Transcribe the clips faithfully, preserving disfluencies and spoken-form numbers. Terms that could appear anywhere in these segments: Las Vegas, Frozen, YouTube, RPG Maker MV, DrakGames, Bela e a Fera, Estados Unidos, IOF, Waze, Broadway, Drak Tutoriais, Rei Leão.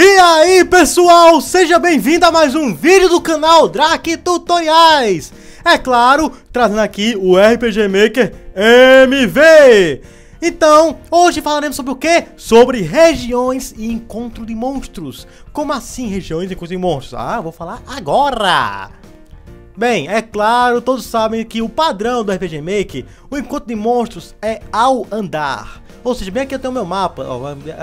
E aí pessoal, seja bem-vindo a mais um vídeo do canal Drak Tutoriais. É claro, trazendo aqui o R P G Maker M V. Então, hoje falaremos sobre o quê? Sobre regiões e encontro de monstros. Como assim regiões e encontro de monstros? Ah, vou falar agora. Bem, é claro, todos sabem que o padrão do R P G Maker, o encontro de monstros é ao andar. Ou seja, bem aqui eu tenho meu mapa, ó,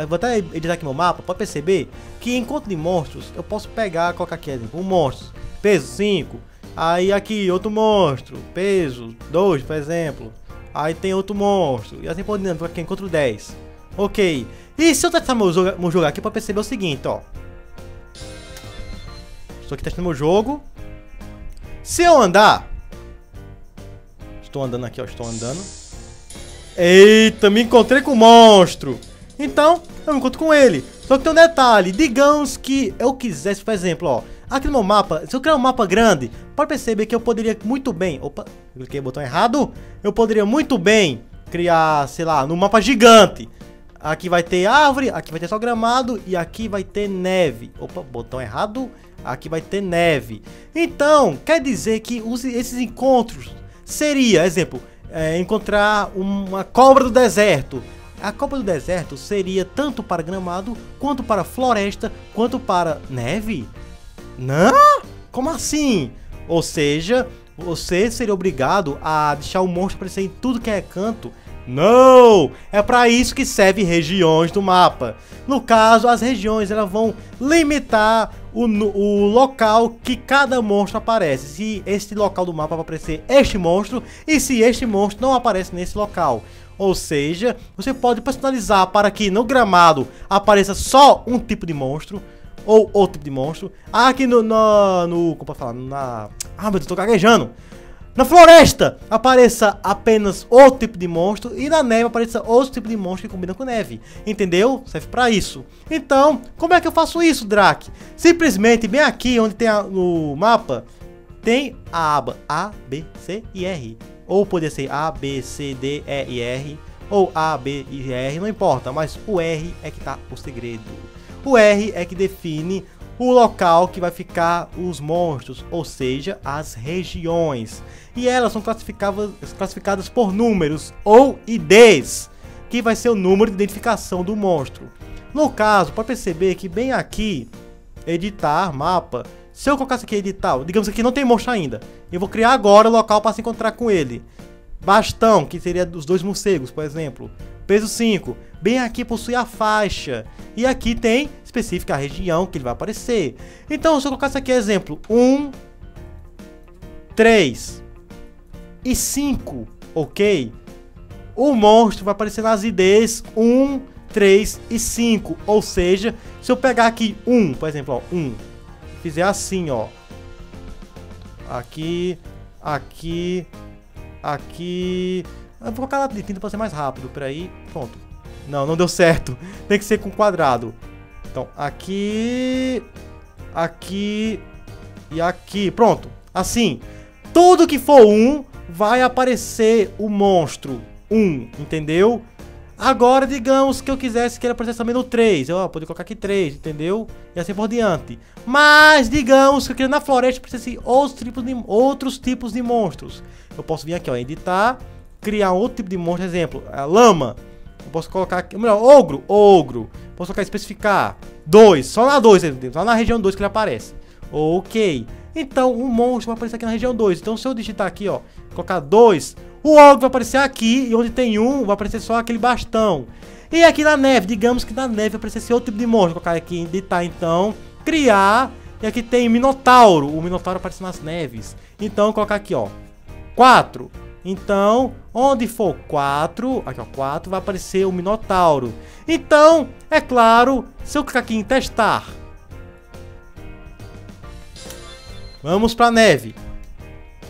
vou até editar aqui meu mapa, pode perceber que encontro de monstros eu posso pegar, colocar aqui um monstro, peso cinco, aí aqui outro monstro, peso dois, por exemplo, aí tem outro monstro, e assim por diante, aqui encontro dez, ok. E se eu testar meu jogo, meu jogo aqui, pode perceber o seguinte, ó, estou aqui testando meu jogo. Se eu andar, estou andando aqui, ó, estou andando. Eita, me encontrei com o monstro. Então, eu me encontro com ele. Só que tem um detalhe, digamos que eu quisesse, por exemplo, ó, aqui no meu mapa, se eu criar um mapa grande, pode perceber que eu poderia muito bem, opa, eu cliquei no botão errado, eu poderia muito bem criar, sei lá, num mapa gigante. Aqui vai ter árvore, aqui vai ter só gramado e aqui vai ter neve. Opa, botão errado. Aqui vai ter neve. Então, quer dizer que os, esses encontros seria, exemplo, é, encontrar uma cobra do deserto. A cobra do deserto seria tanto para gramado, quanto para floresta, quanto para neve? Não? Como assim? Ou seja, você seria obrigado a deixar o monstro aparecer em tudo que é canto. Não! É para isso que serve regiões do mapa. No caso, as regiões elas vão limitar o, o local que cada monstro aparece. Se este local do mapa vai aparecer este monstro, e se este monstro não aparece nesse local. Ou seja, você pode personalizar para que no gramado apareça só um tipo de monstro, ou outro tipo de monstro. Aqui no... no, no como falar? Na... Ah, meu Deus, tô gaguejando! Na floresta apareça apenas outro tipo de monstro e na neve apareça outro tipo de monstro que combina com neve. Entendeu? Serve pra isso. Então, como é que eu faço isso, Drak? Simplesmente, bem aqui onde tem a, no mapa, tem a aba A, B, C e R. Ou poderia ser A, B, C, D, E e R. Ou A, B e R, não importa. Mas o R é que tá o segredo. O R é que define o local que vai ficar os monstros, ou seja, as regiões. E elas são classificadas por números ou I Ds, que vai ser o número de identificação do monstro. No caso, pode perceber que bem aqui, editar mapa, se eu colocasse aqui editar, digamos que não tem monstro ainda, eu vou criar agora o local para se encontrar com ele. Bastão, que seria dos dois morcegos, por exemplo. Peso cinco. Bem aqui possui a faixa. E aqui tem específica a região que ele vai aparecer. Então, se eu colocasse aqui, exemplo, um, três e cinco, ok? O monstro vai aparecer nas I Ds um, três e cinco. Ou seja, se eu pegar aqui um, por exemplo, ó, um, fizer assim, ó. Aqui, aqui... Aqui... Eu vou colocar lápis de tinta para ser mais rápido, peraí, pronto. Não, não deu certo. Tem que ser com quadrado. Então, aqui... Aqui... E aqui, pronto. Assim, tudo que for um, vai aparecer o monstro um, entendeu? Agora, digamos que eu quisesse que ele aparecesse também no três. Eu poderia colocar aqui três, entendeu? E assim por diante. Mas, digamos que eu queria na floresta precise outros tipos de, outros tipos de monstros. Eu posso vir aqui, ó, editar, criar outro tipo de monstro, exemplo, a lama. Eu posso colocar aqui, melhor, ogro, ogro. Posso colocar, especificar, dois, só na dois, só na região dois que ele aparece. Ok. Então, um monstro vai aparecer aqui na região dois. Então, se eu digitar aqui, ó, colocar dois... O ogro vai aparecer aqui, e onde tem um, vai aparecer só aquele bastão. E aqui na neve, digamos que na neve vai aparecer esse outro tipo de monstro. Vou colocar aqui em editar então, criar, e aqui tem minotauro. O minotauro aparece nas neves. Então, vou colocar aqui, ó, quatro. Então, onde for quatro, aqui ó, quatro, vai aparecer o minotauro. Então, é claro, se eu clicar aqui em testar. Vamos pra neve.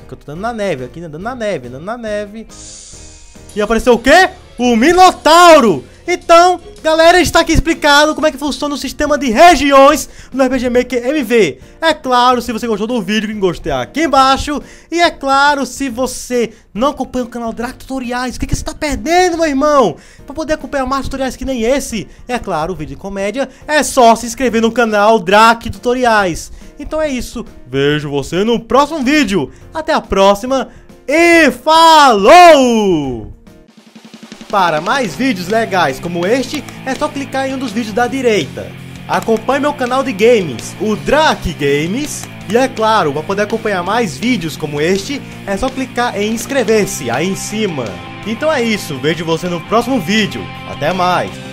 Que eu tô dando na neve, aqui andando na neve, andando na neve. E apareceu o quê? O Minotauro! Então, Galera, está aqui explicado como é que funciona o sistema de regiões no R P G Maker M V. É claro, se você gostou do vídeo, que gostar aqui embaixo. E é claro, se você não acompanha o canal Drak Tutoriais, o que, que você está perdendo, meu irmão? Para poder acompanhar mais tutoriais que nem esse, é claro, o vídeo de comédia, é só se inscrever no canal Drak Tutoriais. Então é isso, vejo você no próximo vídeo. Até a próxima e falou! Para mais vídeos legais como este, é só clicar em um dos vídeos da direita. Acompanhe meu canal de games, o DrakGames. E é claro, para poder acompanhar mais vídeos como este, é só clicar em inscrever-se aí em cima. Então é isso, vejo você no próximo vídeo. Até mais!